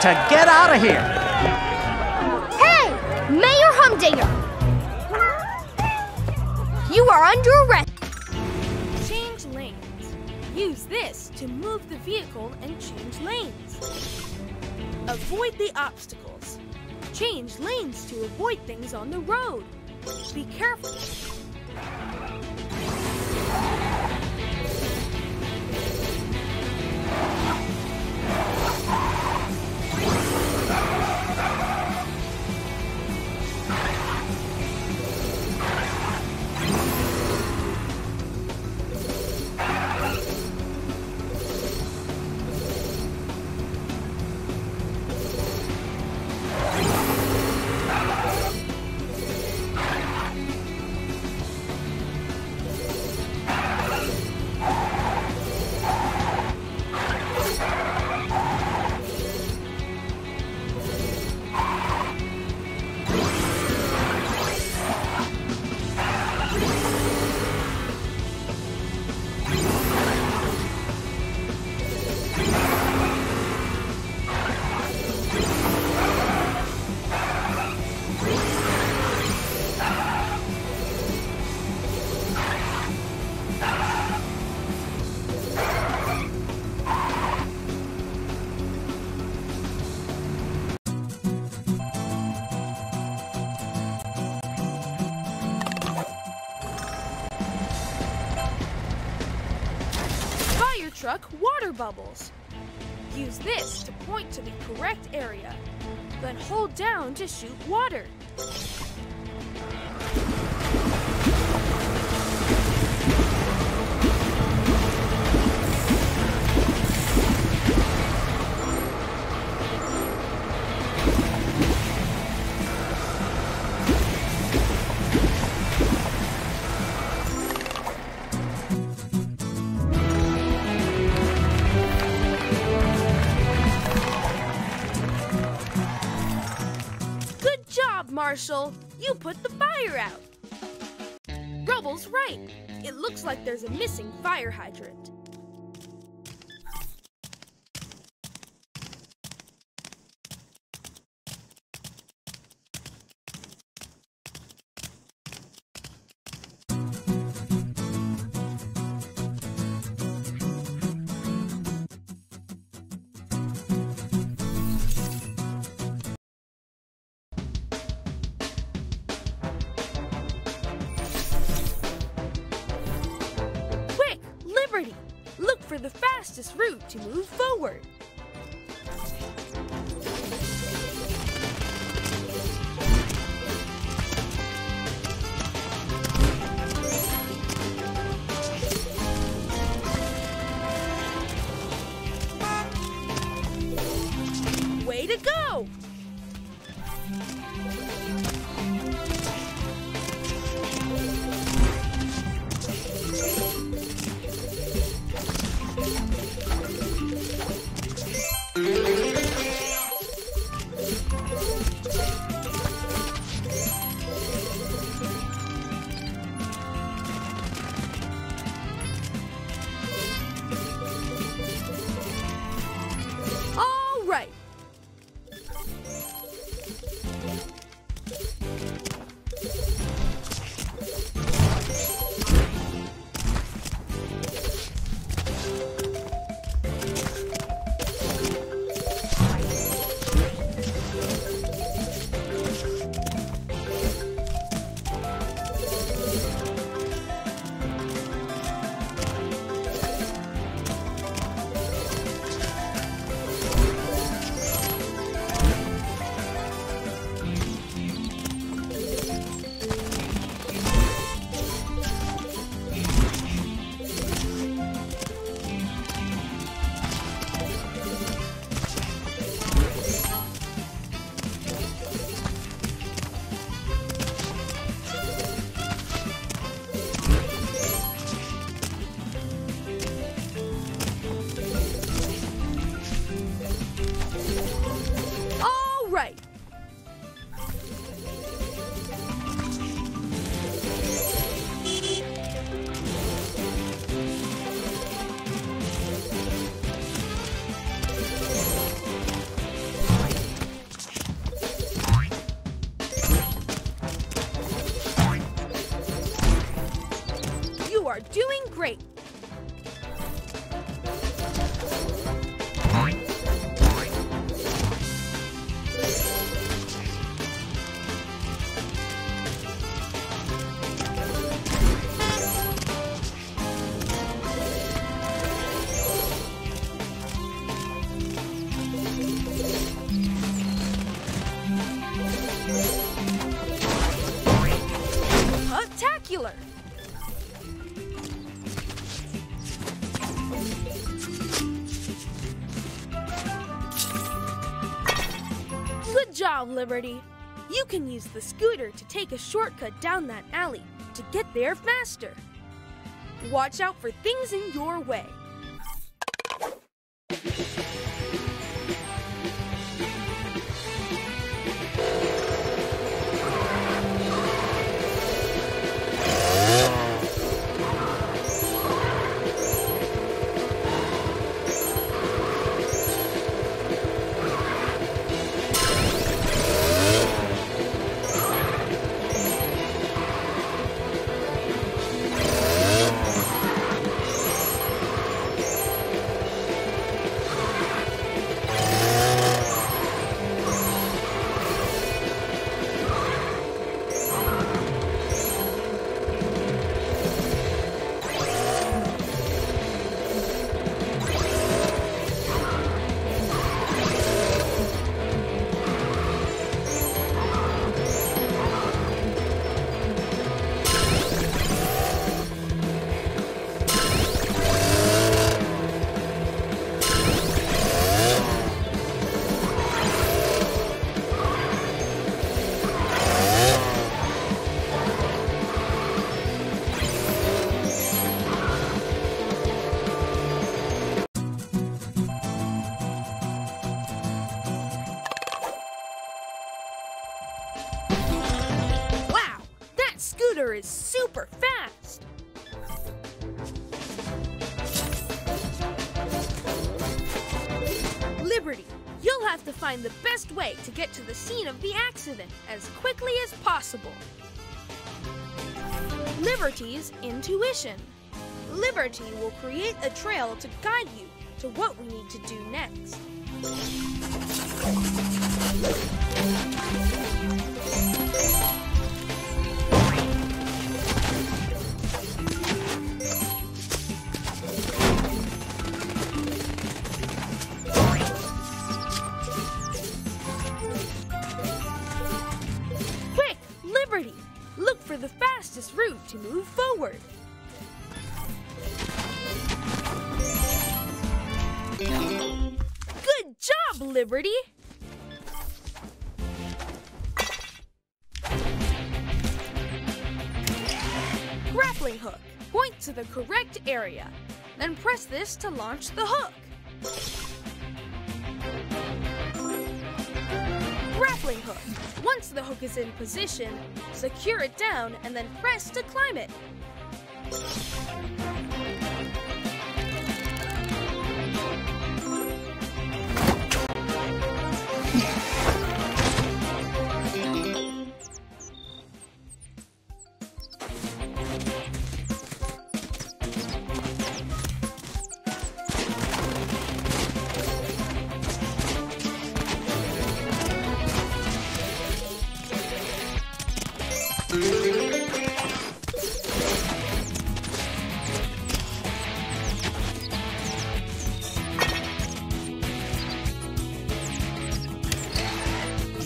to get out of here. Hey, Mayor Humdinger. You are under arrest. Change lanes. Use this to move the vehicle and change lanes. Avoid the obstacles. Change lanes to avoid things on the road. Be careful. Truck water bubbles. Use this to point to the correct area, then hold down to shoot water. Marshall, you put the fire out. Rubble's right. It looks like there's a missing fire hydrant. Look for the fastest route to move forward. Way to go! are doing great. Good job, Liberty. You can use the scooter to take a shortcut down that alley to get there faster. Watch out for things in your way. Is super fast. Liberty, you'll have to find the best way to get to the scene of the accident as quickly as possible. Liberty's intuition. Liberty will create a trail to guide you to what we need to do next. The fastest route to move forward. Good job, Liberty! Grappling hook. Point to the correct area. Then press this to launch the hook. Grappling hook. Once the hook is in position, secure it down and then press to climb it.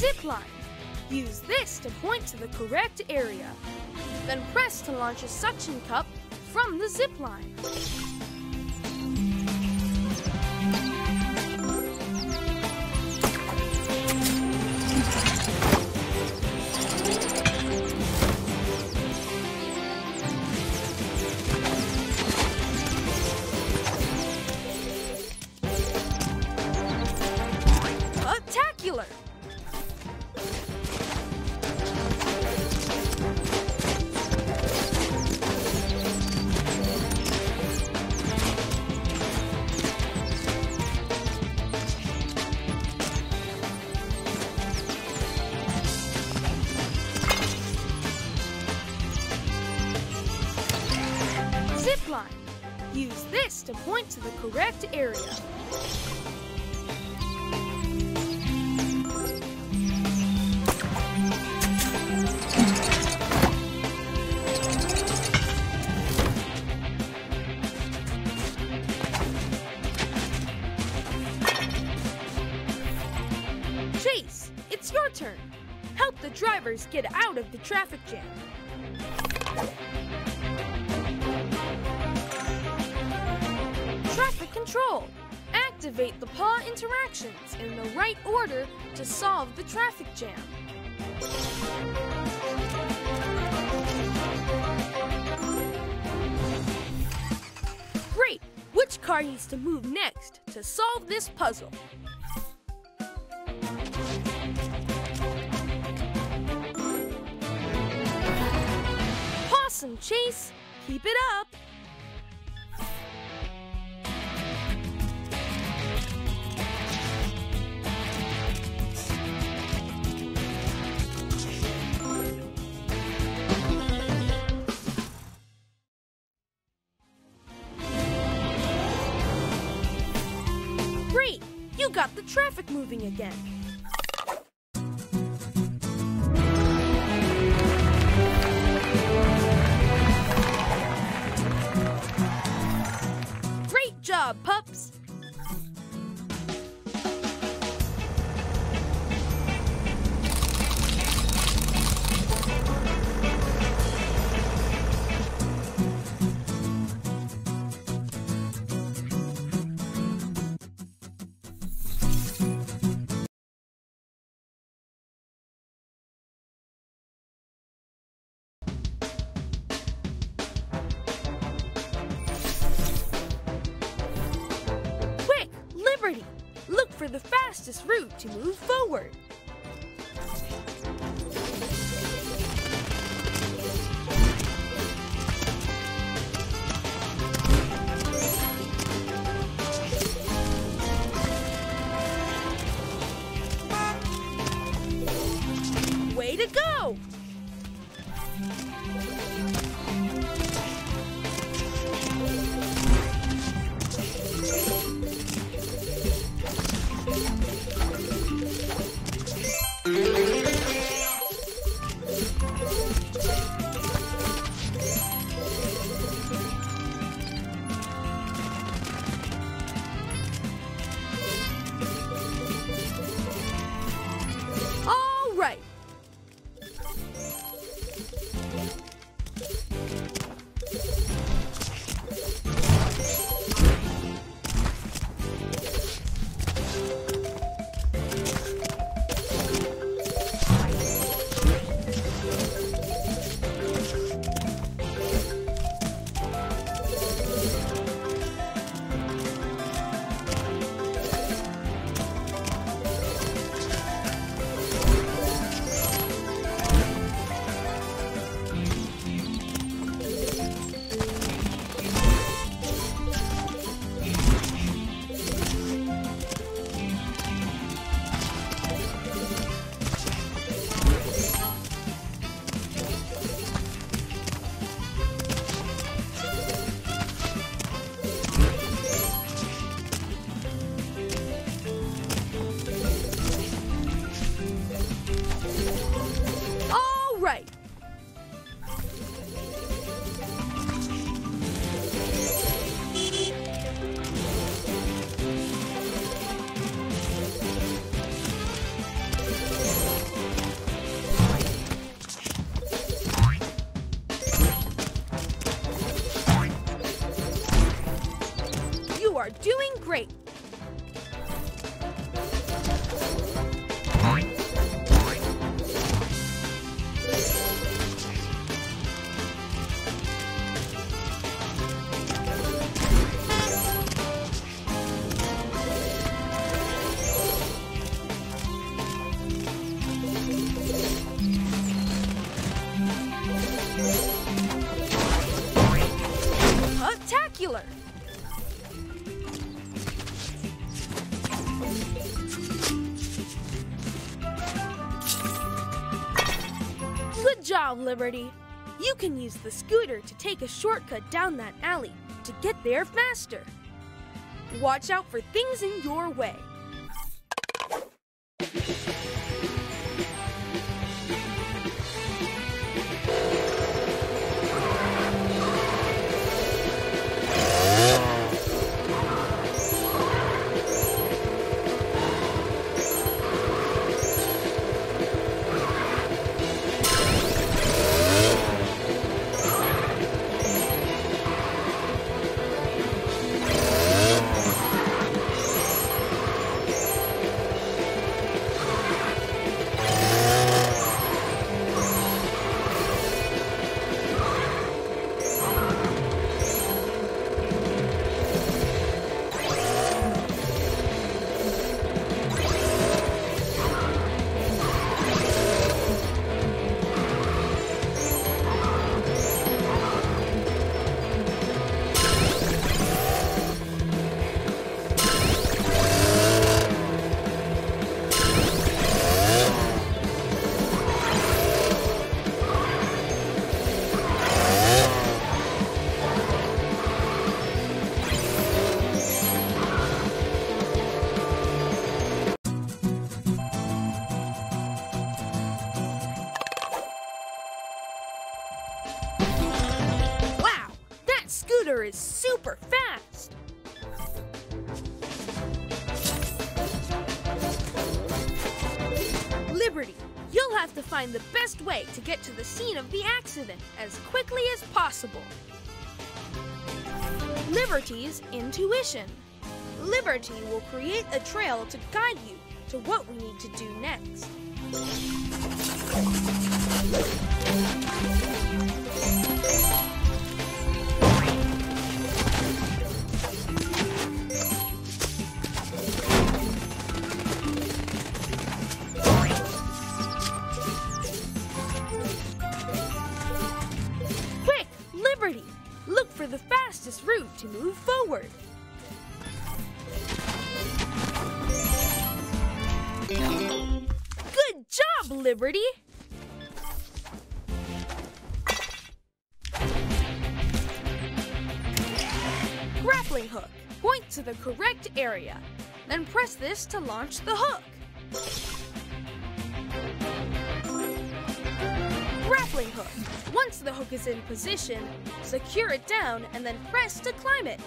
Zipline. Use this to point to the correct area. Then press to launch a suction cup from the zipline. zip line. Use this to point to the correct area. Chase, it's your turn. Help the drivers get out of the traffic jam. Traffic control. Activate the paw interactions in the right order to solve the traffic jam. Great! Which car needs to move next to solve this puzzle? Awesome, Chase! Keep it up! Great! You got the traffic moving again! Pups. Look for the fastest route to move forward. Way to go! Are doing great. Spectacular. Good job, Liberty. You can use the scooter to take a shortcut down that alley to get there faster. Watch out for things in your way. Is super fast. Liberty, you'll have to find the best way to get to the scene of the accident as quickly as possible. Liberty's intuition. Liberty will create a trail to guide you to what we need to do next. The fastest route to move forward. Good job, Liberty! Grappling hook. Point to the correct area. Then press this to launch the hook. Grappling hook. Once the hook is in position, secure it down and then press to climb it.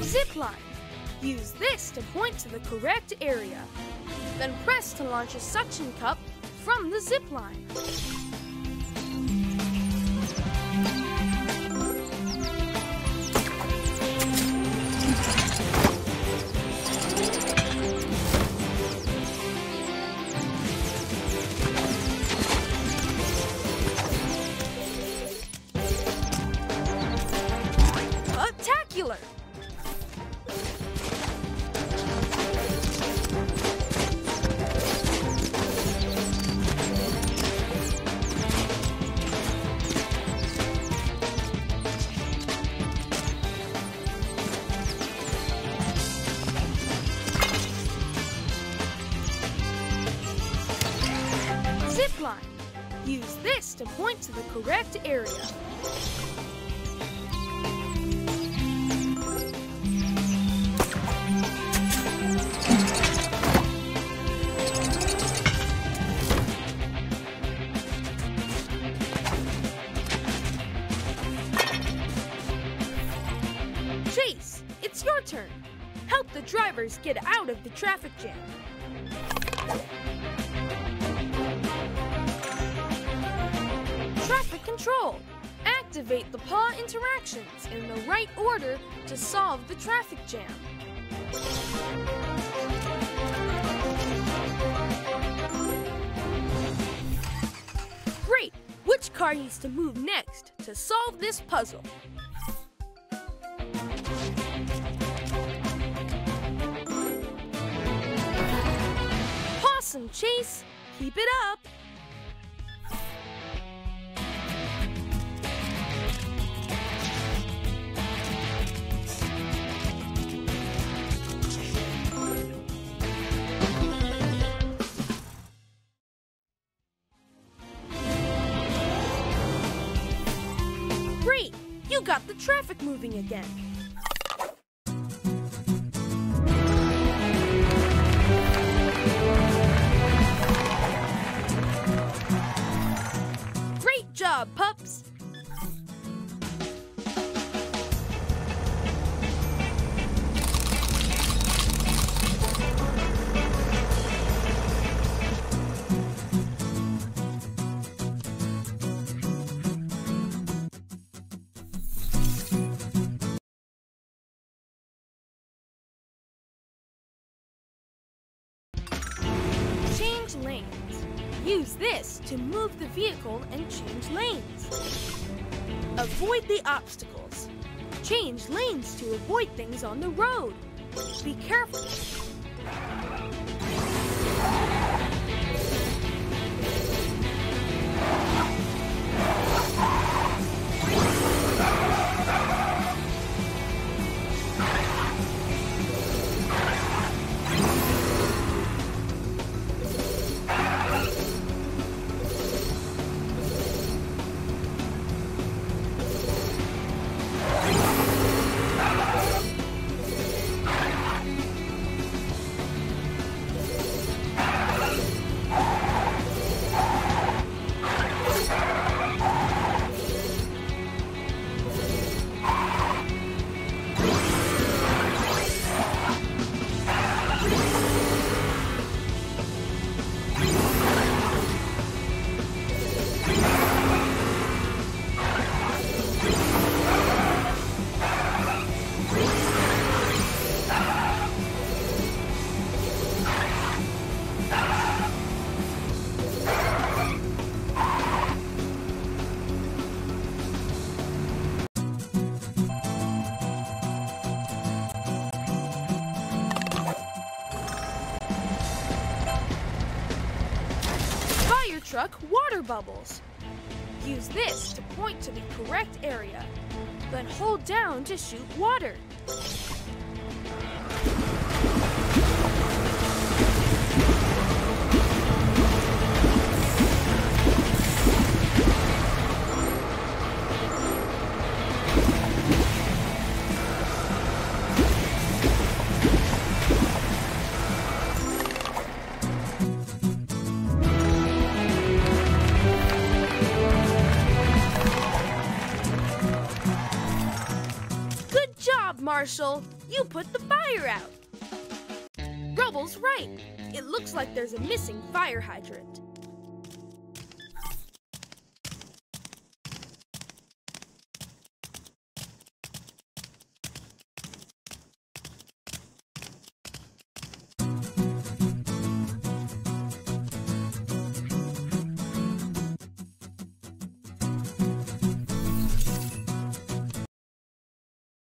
Zipline. Use this to point to the correct area. Then press to launch a suction cup from the zipline. Zipline. Use this to point to the correct area. Chase, it's your turn. Help the drivers get out of the traffic jam. Traffic control. Activate the paw interactions in the right order to solve the traffic jam. Great! Which car needs to move next to solve this puzzle? Awesome, Chase! Keep it up! Great! You got the traffic moving again! Pups. Change lanes. Use this to move the vehicle and change lanes. Avoid the obstacles. Change lanes to avoid things on the road. Be careful. Truck water bubbles. Use this to point to the correct area, then hold down to shoot water. Marshall, you put the fire out! Rubble's right. It looks like there's a missing fire hydrant.